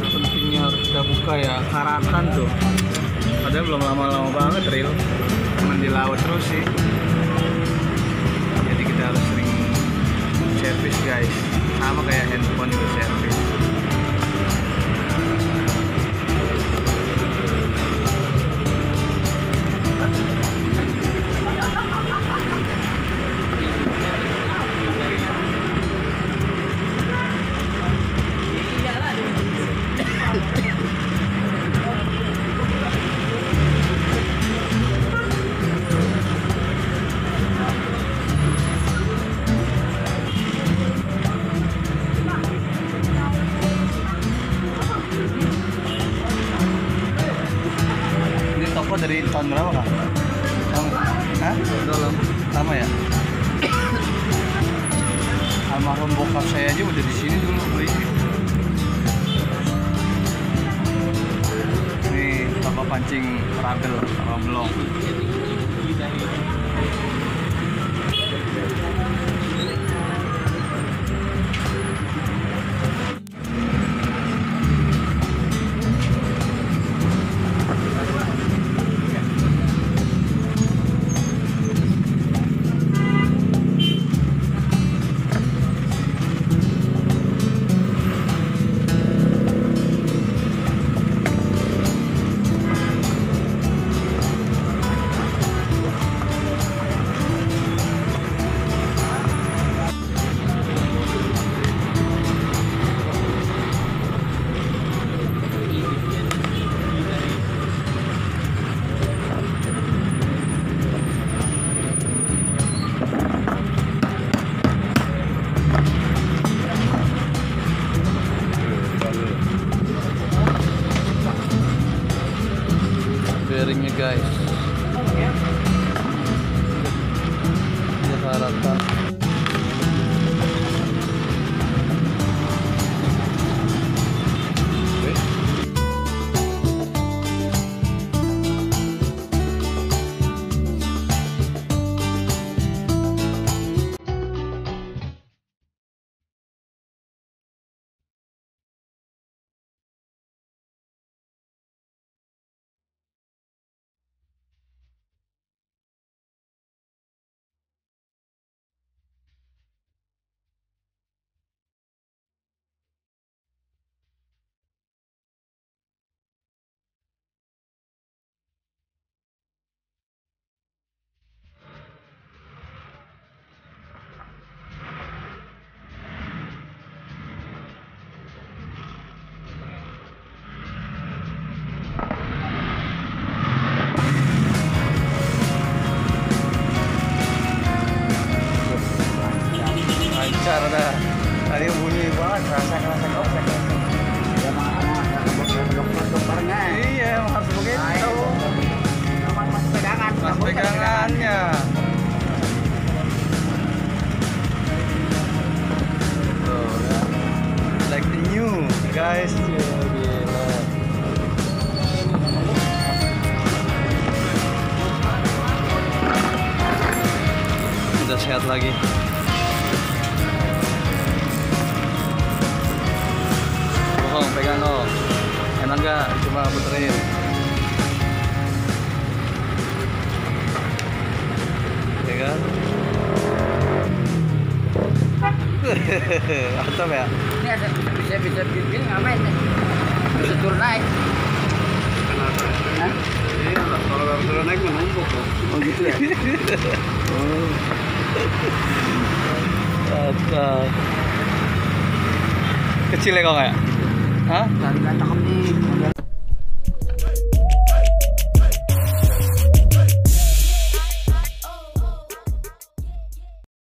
pentingnya harus kita buka ya, karatan tuh. Padahal belum lama-lama banget real, cuman di laut terus sih. Jadi kita harus sering servis guys, sama kayak handphone juga servis. Dari tahun berapa kak? Hah? Udah lama ya? Almarhum bokap saya aja udah di sini dulu beli. Ini toko pancing Rawa Belong. Bearingnya guys, kita harapkan karena tadi bunyi banget, rasa-rasa. Ya makanya ngebok-ngebok barengnya. Iya, harus begitu. Mas pegangan. Mas pegangannya. Tuh, ya. Like the new, guys. Udah sehat lagi. Pegang dong, enak gak? Coba puterin. Pegang. Atap ya? Ini ada bisa bikin ngamen nih. Bisa turun naik. Kenapa? Hah? Iya, kalau gak turun naik menumpuk loh. Oh gitu ya? Oh. Atap. Kecil ya kok kayak? Hah? Dari kantong nih.